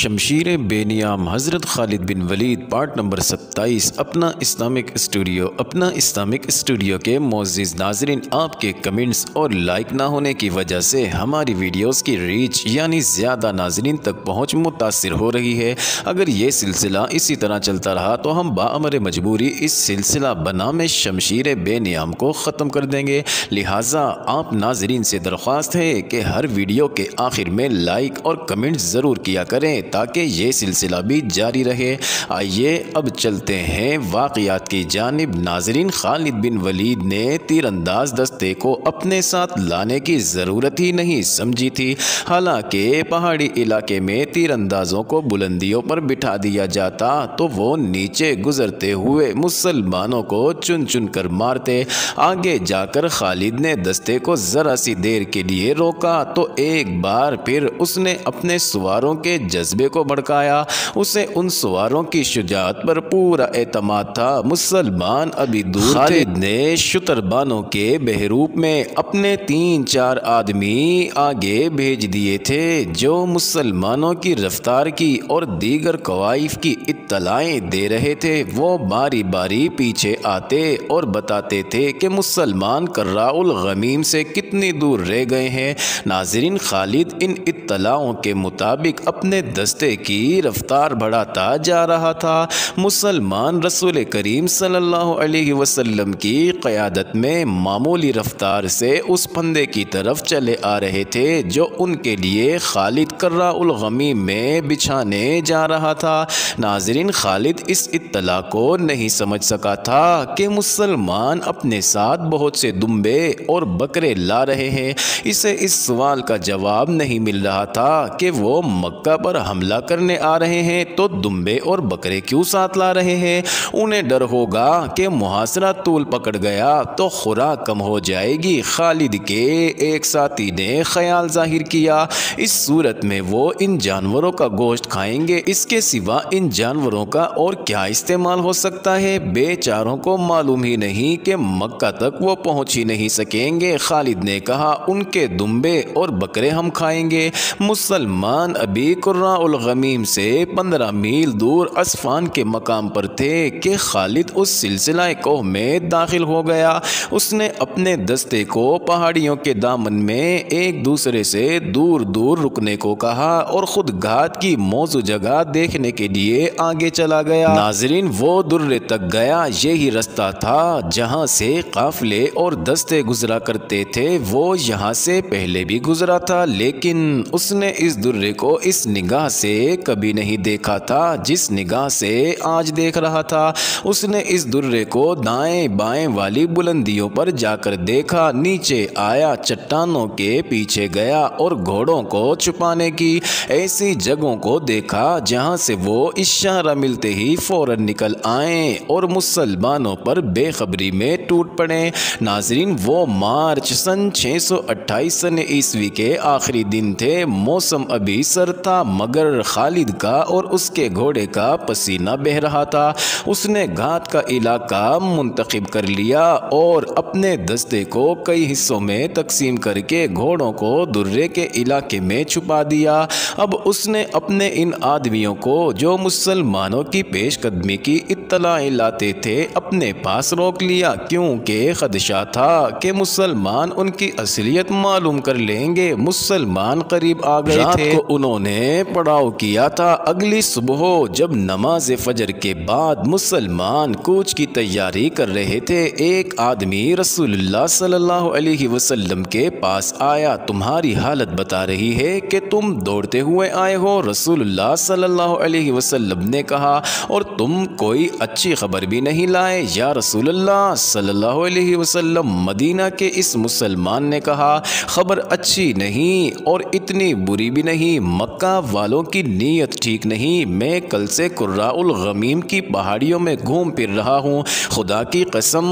शमशीरे बेनियाम हज़रत खालिद बिन Waleed part number 27 अपना इस्लामिक स्टूडियो। अपना इस्लामिक स्टूडियो के मोअज़्ज़िज़ नाज़रीन, आपके कमेंट्स और लाइक ना होने की वजह से हमारी वीडियोस की रीच यानी ज़्यादा नाज़रीन तक पहुँच मुतासर हो रही है। अगर ये सिलसिला इसी तरह चलता रहा तो हम बाअमर मजबूरी इस सिलसिला बनाम शमशीरे बेनियाम को ख़त्म कर देंगे। लिहाजा आप नाज़रीन से दरख्वास्त है कि हर वीडियो के आखिर में लाइक और कमेंट ज़रूर किया करें ताकि ये सिलसिला भी जारी रहे। आइए अब चलते हैं वाक़ियात की जानिब। नाज़रीन, खालिद बिन वलीद ने तीरंदाज दस्ते को अपने साथ लाने की ज़रूरत ही नहीं समझी थी। हालांकि पहाड़ी इलाके में तीरंदाजों को बुलंदियों पर बिठा दिया जाता तो वो नीचे गुजरते हुए मुसलमानों को चुन चुन कर मारते। आगे जाकर खालिद ने दस्ते को ज़रा सी देर के लिए रोका तो एक बार फिर उसने अपने सवारों के जज्बे को भड़काया। उसे उन सवारों की शुजाअत पर पूरा एतमाद था। मुसलमान अभी दूर खालिद ने शुतरबानों के बहरूप में अपने 3-4 आदमी आगे भेज दिए थे जो मुसलमानों की रफ्तार की और दीगर कवायफ की इत्तलाएं दे रहे थे। वो बारी बारी पीछे आते और बताते थे कि मुसलमान कुर्रा उल ग़मीम से कितनी दूर रह गए हैं। नाज़रीन, खालिद इन इत्तलाओं के मुताबिक अपने दस्ते की रफ्तार बढ़ाता जा रहा था। मुसलमान रसूल करीम सल्लल्लाहु अलैहि वसल्लम की क़यादत में मामूली रफ्तार से उस फंदे की तरफ चले आ रहे थे जो उनके लिए खालिद कुर्रा उल ग़मीम में बिछाने जा रहा था। नाज़रीन, खालिद इस इत्तला को नहीं समझ सका था कि मुसलमान अपने साथ बहुत से दुम्बे और बकरे ला रहे हैं। इसे इस सवाल का जवाब नहीं मिल रहा था कि वो मक्का पर हमला करने आ रहे हैं तो दुम्बे और बकरे क्यों साथ ला रहे हैं। उन्हें डर होगा कि मुहासरा तूल पकड़ गया तो खुराक कम हो जाएगी। खालिद के एक साथी ने ख्याल जाहिर किया, इस सूरत में वो इन जानवरों का गोश्त खाएंगे, इसके सिवा इन जानवरों का और क्या इस्तेमाल हो सकता है। बेचारों को मालूम ही नहीं कि मक्का तक वो पहुंच ही नहीं सकेंगे। खालिद ने कहा, उनके दुम्बे और बकरे हम खाएंगे। मुसलमान अभी कुर्रा उल ग़मीम से 15 मील दूर असफान के मकाम पर थे कि खालिद उस सिलसिला कोह में दाखिल हो गया। उसने अपने दस्ते को पहाड़ियों के दामन में एक दूसरे से दूर दूर रुकने को कहा और खुद घात की मौजू जगह देखने के लिए आगे चला गया। नाज़रीन, वो दुर्रे तक गया। यही रास्ता था जहाँ से काफिले और दस्ते गुजरा करते थे। वो यहाँ से पहले भी गुजरा था लेकिन उसने इस दुर्रे को इस निगाह से कभी नहीं देखा था जिस निगाह से आज देख रहा था। उसने इस दुर्रे को दाएं बाएं वाली बुलंदियों पर जाकर देखा, नीचे आया, चट्टानों के पीछे गया और घोड़ों को छुपाने की ऐसी जगहों को देखा जहाँ से वो इशारा मिलते ही फौरन निकल आए और मुसलमानों पर बेखबरी में टूट पड़े। नाज़रीन, वो मार्च सन 628 ईस्वी के आखिरी दिन थे। मौसम अभी सर था मगर खालिद का और उसके घोड़े का पसीना बह रहा था। उसने घात का इलाका मुंतखब कर लिया और अपने दस्ते को कई हिस्सों में तकसीम करके घोड़ों को दुर्रे के इलाके में छुपा दिया। अब उसने अपने इन आदमियों को जो मुसलमानों की पेशकदमी की इत्तलाएं लाते थे अपने पास रोक लिया क्योंकि खदशा था कि मुसलमान उनकी असलियत मालूम कर लेंगे। मुसलमान करीब आ गए थे। उन्होंने पड़ाव किया था। अगली सुबह जब नमाज फजर के बाद मुसलमान कूच की तैयारी कर रहे थे, एक आदमी रसूलुल्लाह सल्लल्लाहु अलैहि वसल्लम के पास आया। तुम्हारी हालत बता रही है कि तुम दौड़ते हुए आए हो। रसूलुल्लाह सल्लल्लाहु अलैहि वसल्लम ने कहा, और तुम कोई अच्छी खबर भी नहीं लाए या रसूलुल्लाह सल्लल्लाहु अलैहि वसल्लम। मदीना के इस मुसलमान ने कहा, खबर अच्छी नहीं और इतनी बुरी भी नहीं। मक्का वालों की नीयत ठीक नहीं। मैं कल से कुर्रा उल ग़मीम की पहाड़ियों में घूम फिर रहा हूँ। खुदा की कसम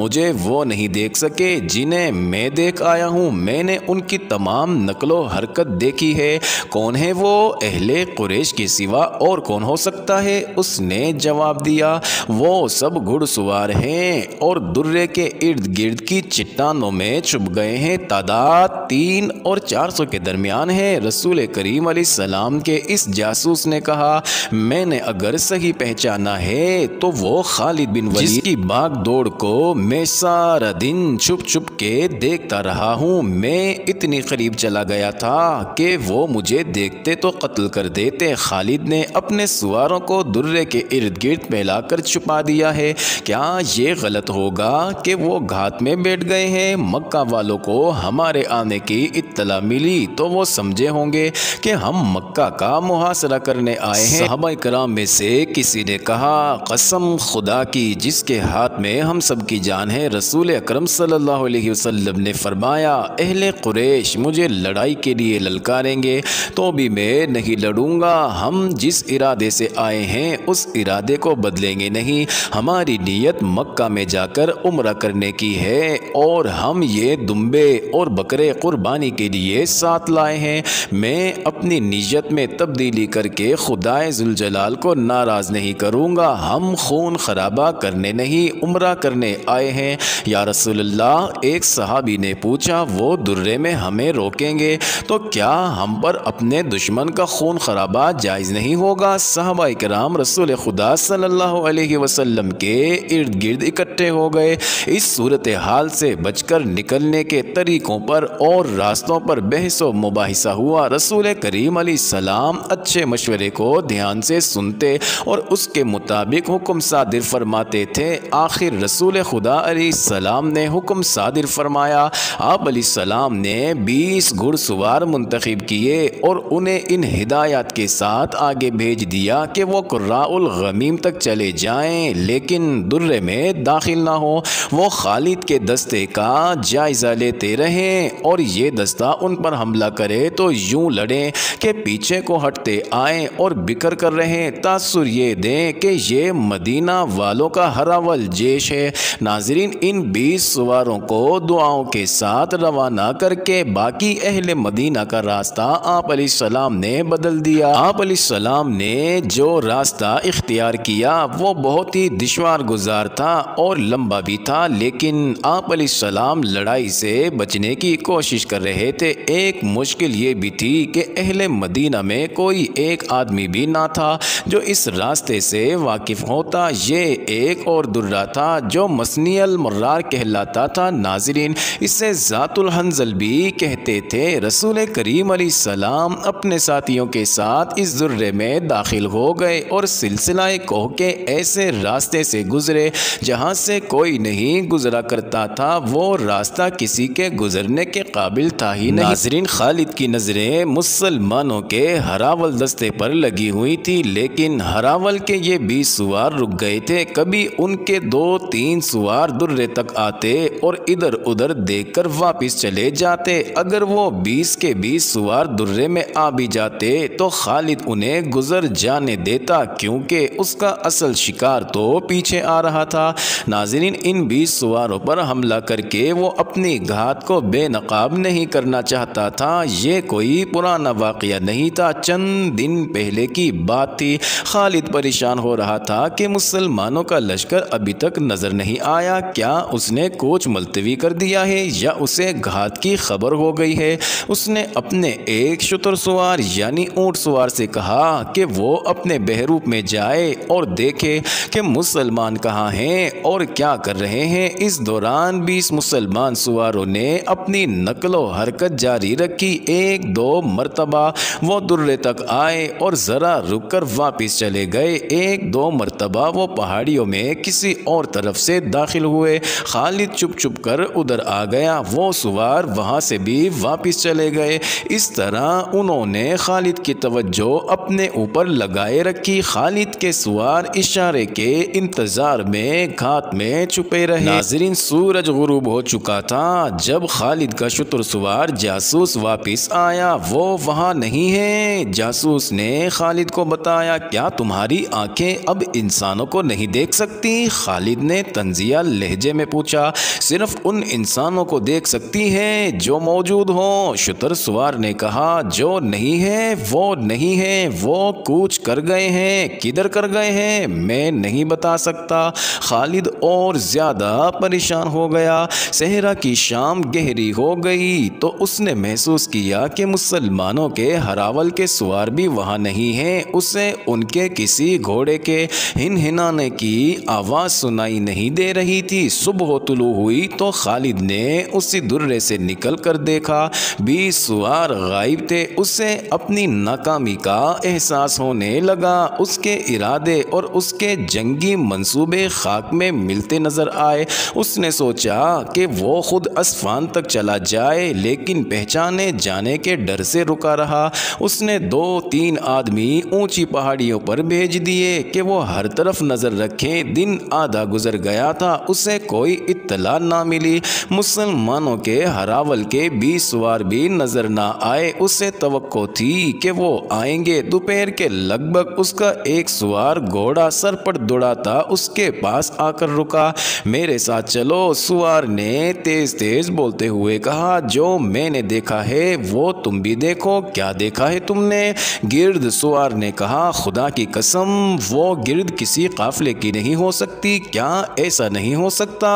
मुझे वो नहीं देख सके जिन्हें मैं देख आया हूँ। मैंने उनकी तमाम नकलो हरकत देखी है। कौन है वो? अहले कुरैश के सिवा और कौन हो सकता है? उसने जवाब दिया, वो सब घुड़सवार हैं और दुर्रे के इर्द गिर्द की चट्टानों में छुप गए हैं। तादाद 3 और 400 के दरमियान है। रसूल करीम अलैहि सलाम बेनियाम के इस जासूस ने कहा, मैंने अगर सही पहचाना है तो वो खालिद बिन वलीद की भाग दौड़ को मैं सारा दिन छुप छुप के देखता रहा हूँ। मैं इतनी करीब चला गया था कि वो मुझे देखते तो कत्ल कर देते। खालिद ने अपने सवारों को दुर्रे के इर्द गिर्द फैलाकर छुपा दिया है। क्या ये गलत होगा कि वो घात में बैठ गए हैं? मक्का वालों को हमारे आने की इत्तला मिली तो वो समझे होंगे कि हम मक्का का मुहासरा करने आए हैं। सहाबाए कराम में से किसी ने कहा, कसम खुदा की जिसके हाथ में हम सब की जान है। रसूल अकरम सल्लल्लाहु अलैहि वसल्लम ने फरमाया, अहले कुरैश मुझे लड़ाई के लिए ललकारेंगे तो भी मैं नहीं लड़ूंगा। हम जिस इरादे से आए हैं उस इरादे को बदलेंगे नहीं। हमारी नीयत मक्का में जाकर उम्रा करने की है और हम ये दुम्बे और बकरे कुर्बानी के लिए साथ लाए हैं। मैं अपनी नीयत में तब्दीली करके खुदाए जुलजलाल को नाराज़ नहीं करूँगा। हम खून खराबा करने नहीं उम्रा करने आए हैं। या रसूलल्लाह, एक सहाबी ने पूछा, वो दुर्रे में हमें रोकेंगे तो क्या हम पर अपने दुश्मन का खून खराबा जायज़ नहीं होगा? सहाबाए कराम रसूल खुदा सल्लल्लाहु अलैहि वसल्लम के इर्द गिर्द इकट्ठे हो गए। इस सूरत हाल से बचकर निकलने के तरीकों पर और रास्तों पर बहस व मुबाहिसा हुआ। रसूल करीम अलैहि सलाम अच्छे मशवरे को ध्यान से सुनते और उसके मुताबिक हुक्म सादिर फरमाते थे। आखिर रसूल खुदा अलैहि सलाम ने हुक्म सादिर फरमाया। आप अलैहि सलाम ने 20 घुड़सवार मुंतखब किए और उन्हें इन हिदायत के साथ आगे भेज दिया कि वो कुर्रा उल ग़मीम तक चले जाएं, लेकिन दुर्रे में दाखिल ना हो। वो खालिद के दस्ते का जायज़ा लेते रहें और ये दस्ता उन पर हमला करे तो यूं लड़ें कि पीछे को हटते आएँ और बिखर कर रहें। तासुर ये दें कि ये मदीना वालों का हरावल जैश है। नाजरीन, इन 20 सवारों को दुआओं के साथ रवाना करके बाकी अहले मदीना का रास्ता आप अलैहि सलाम ने बदल दिया। आप अलैहि सलाम ने जो रास्ता इख्तियार किया वो बहुत ही दुश्वार गुजार था और लंबा भी था, लेकिन आप अलैहि सलाम लड़ाई से बचने की कोशिश कर रहे थे। एक मुश्किल ये भी थी कि अहले मदीना में कोई एक आदमी भी ना था जो इस रास्ते से वाकिफ होता। ये एक और दुर्रा था जो मसनील मर्रार कहलाता था। नाजरीन, इसे जातुल हंजल भी कहते थे। रसूल करीम अलैहि सलाम अपने साथियों के साथ इस दुर्रे में दाखिल हो गए और सिलसिलाए कोह के ऐसे रास्ते से गुजरे जहाँ से कोई नहीं गुजरा करता था। वो रास्ता किसी के गुजरने के काबिल था ही नहीं। नाजरीन, खालिद की नज़रें मुसलमानों के हरावल दस्ते पर लगी हुई थी, लेकिन हरावल के ये 20 सवार रुक गए थे। कभी उनके 2-3 सवार दुर्रे तक आते और इधर उधर देखकर वापस चले जाते। अगर वो 20 के 20 सवार दुर्रे में आ भी जाते तो खालिद उन्हें गुजर जाने देता, क्योंकि उसका असल शिकार तो पीछे आ रहा था। नाजरीन, इन 20 सवारों पर हमला करके वो अपनी घात को बेनकाब नहीं करना चाहता था। ये कोई पुराना वाकया नहीं था, चंद दिन पहले की बात थी। खालिद परेशान हो रहा था कि मुसलमानों का लश्कर अभी तक नजर नहीं आया। क्या उसने कोच मुलतवी कर दिया है या उसे घात की खबर हो गई है? उसने अपने एक शुतुर सवार यानी ऊँट सवार से कहा कि वो अपने बहरूप में जाए और देखे कि मुसलमान कहाँ हैं और क्या कर रहे हैं। इस दौरान 20 मुसलमान सवारों ने अपनी नकलो हरकत जारी रखी। 1-2 मरतबा वो दुर्रे तक आए और ज़रा रुक कर वापस चले गए। 1-2 मरतबा वो पहाड़ियों में किसी और तरफ से दाखिल हुए। खालिद चुप चुप कर उधर आ गया, वो सवार वहाँ से भी वापस चले गए। इस तरह उन्होंने खालिद की तवज्जो अपने ऊपर लगाए रखी। खालिद के सवार इशारे के इंतजार में घात में छुपे रहे। नाजरीन, सूरज गुरूब हो चुका था जब खालिद का शुतुर सवार जासूस वापस आया। वो वहाँ नहीं है। जासूस ने खालिद को बताया, क्या तुम्हारी आंखें अब इंसानों को नहीं देख सकती? खालिद ने तंजिया लहजे में पूछा। सिर्फ उन इंसानों को देख सकती हैं जो मौजूद हों, शुतुर सवार ने कहा। जो नहीं है वो नहीं है, वो कूच कर गए हैं। किधर कर गए हैं मैं नहीं बता सकता। खालिद और ज्यादा परेशान हो गया। सहरा की शाम गहरी हो गई तो उसने महसूस किया कि मुसलमानों के हरावल हंजल के सवार भी वहाँ नहीं हैं, उसे उनके किसी घोड़े के हिनहिनाने की आवाज़ सुनाई नहीं दे रही थी। सुबह तुलू हुई तो खालिद ने उसी दुर्रे से निकल कर देखा, 20 सवार गायब थे। उसे अपनी नाकामी का एहसास होने लगा। उसके इरादे और उसके जंगी मंसूबे खाक में मिलते नजर आए। उसने सोचा कि वो खुद अस्फान तक चला जाए, लेकिन पहचाने जाने के डर से रुका रहा। उसने 2-3 आदमी ऊंची पहाड़ियों पर भेज दिए कि वो हर तरफ नज़र रखें। दिन आधा गुजर गया था, उसे कोई इत्तला ना मिली। मुसलमानों के हरावल के 20 सवार भी नज़र ना आए। उसे तवक्को थी कि वो आएंगे। दोपहर के लगभग उसका एक सवार घोड़ा सर पर दौड़ाता उसके पास आकर रुका। मेरे साथ चलो, सवार ने तेज तेज बोलते हुए कहा। जो मैंने देखा है वो तुम भी देखो। क्या देखा है तुमने? गिर्द, सवार ने कहा। खुदा की कसम वो गिर्द किसी काफिले की नहीं हो सकती। क्या ऐसा नहीं हो सकता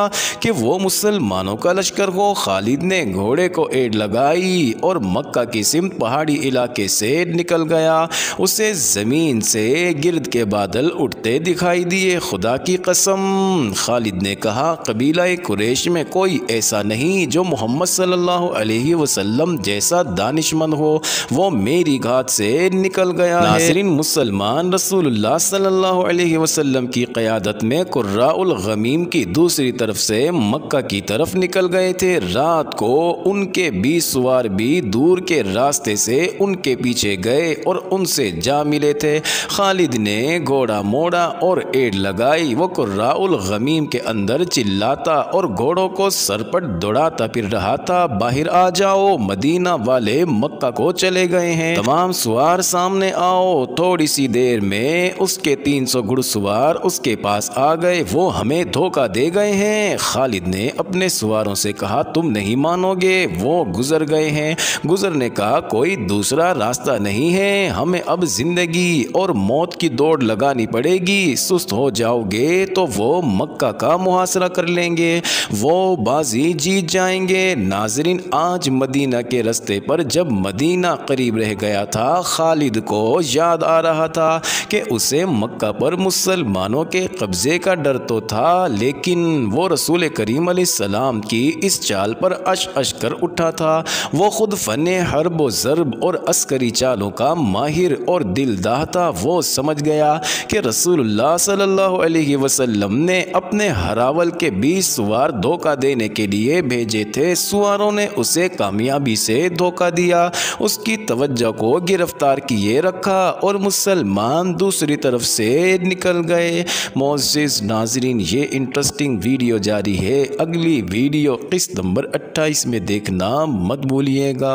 कि वो मुसलमानों का लश्कर हो? खालिद ने घोड़े को एड़ लगाई और मक्का की सिमत पहाड़ी इलाके से निकल गया। उसे ज़मीन से गिर्द के बादल उठते दिखाई दिए। खुदा की कसम, खालिद ने कहा, कबीला कुरैश में कोई ऐसा नहीं जो मोहम्मद सल्लल्लाहु अलैहि वसल्लम जैसा दानिशमंद हो। वो मेरी घात से निकल गया। नाज़रीन, मुसलमान रसूलुल्लाह सल्लल्लाहु अलैहि वसल्लम की क़यादत में कुर्रा उल ग़मीम की दूसरी तरफ से मक्का की तरफ निकल गए थे। रात को उनके 20 सवार भी दूर के रास्ते से उनके पीछे गए और उनसे जा मिले थे। खालिद ने घोड़ा मोड़ा और एड़ लगाई। वो कुर्रा उल ग़मीम के अंदर चिल्लाता और घोड़ों को सरपट दौड़ाता फिर रहा था। बाहर आ जाओ, मदीना वाले मक्का को चले गए हैं। तमाम सवार सामने आओ। थोड़ी सी देर में उसके 300 घुड़सवार उसके पास आ गए। वो हमें धोखा दे गए हैं, खालिद ने अपने सवारों से कहा। तुम नहीं मानोगे, वो गुजर गए हैं। गुजरने का कोई दूसरा रास्ता नहीं है। हमें अब जिंदगी और मौत की दौड़ लगानी पड़ेगी। सुस्त हो जाओगे तो वो मक्का का मुहासरा कर लेंगे। वो बाजी जीत जाएंगे। नाजरीन, आज मदीना के रास्ते पर जब मदीना करीब रह गया था, खालिद को याद आ रहा था कि उसे मक्का पर मुसलमानों के कब्जे का डर तो था, लेकिन वो रसूल करीम अलैहिस्सलाम की इस चाल पर अश-अश कर उठा था। वो खुद फने हर्ब व ज़र्ब और अस्करी चालों का माहिर और दिलदाह था। वो समझ गया कि रसूलुल्लाह सल्लल्लाहु अलैहि वसल्लम ने अपने हरावल के 20 सवार धोखा देने के लिए भेजे थे। सुवारों ने उसे कामयाबी से धोखा दिया, उसकी तवज्जो को गिरफ्तार किए रखा और मुसलमान दूसरी तरफ से निकल गए। मोअज़्ज़िज़ नाज़रीन, ये इंटरेस्टिंग वीडियो जारी है। अगली वीडियो किस्त नंबर 28 में देखना मत भूलिएगा।